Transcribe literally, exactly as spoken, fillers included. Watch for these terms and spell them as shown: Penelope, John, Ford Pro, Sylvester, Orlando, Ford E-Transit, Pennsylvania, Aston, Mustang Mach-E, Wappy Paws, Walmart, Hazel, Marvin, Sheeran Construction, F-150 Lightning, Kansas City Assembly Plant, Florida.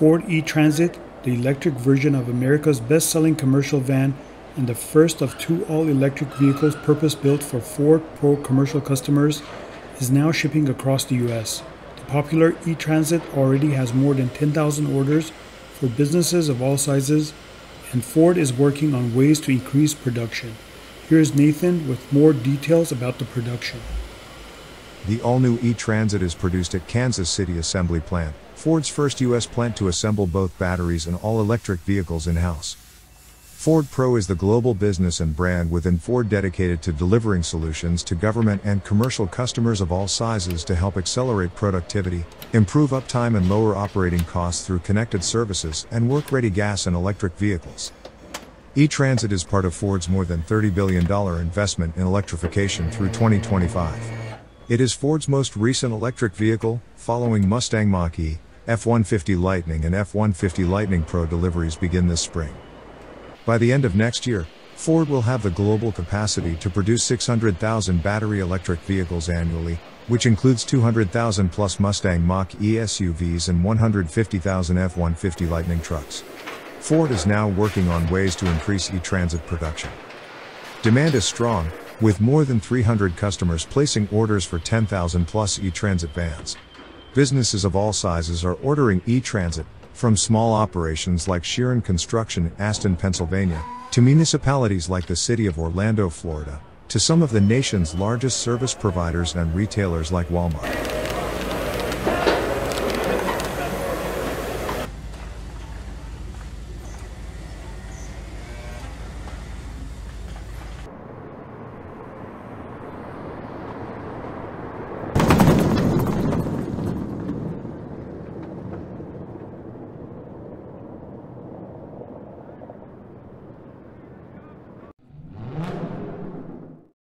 Ford E-Transit, the electric version of America's best-selling commercial van and the first of two all-electric vehicles purpose-built for Ford Pro commercial customers, is now shipping across the U S The popular E-Transit already has more than ten thousand orders for businesses of all sizes, and Ford is working on ways to increase production. Here's Nathan with more details about the production. The all-new E-Transit is produced at Kansas City Assembly Plant, Ford's first U S plant to assemble both batteries and all-electric vehicles in-house. Ford Pro is the global business and brand within Ford dedicated to delivering solutions to government and commercial customers of all sizes to help accelerate productivity, improve uptime and lower operating costs through connected services and work-ready gas and electric vehicles. E-Transit is part of Ford's more than thirty billion dollars investment in electrification through twenty twenty-five. It is Ford's most recent electric vehicle, following Mustang Mach-E, F one fifty Lightning and F one fifty Lightning Pro deliveries begin this spring. By the end of next year, Ford will have the global capacity to produce six hundred thousand battery electric vehicles annually, which includes two hundred thousand plus Mustang Mach-E S U Vs and one hundred fifty thousand F one fifty Lightning trucks. Ford is now working on ways to increase E-Transit production. Demand is strong, with more than three hundred customers placing orders for ten thousand plus E-Transit vans. Businesses of all sizes are ordering E-Transit, from small operations like Sheeran Construction in Aston, Pennsylvania, to municipalities like the city of Orlando, Florida, to some of the nation's largest service providers and retailers like Walmart.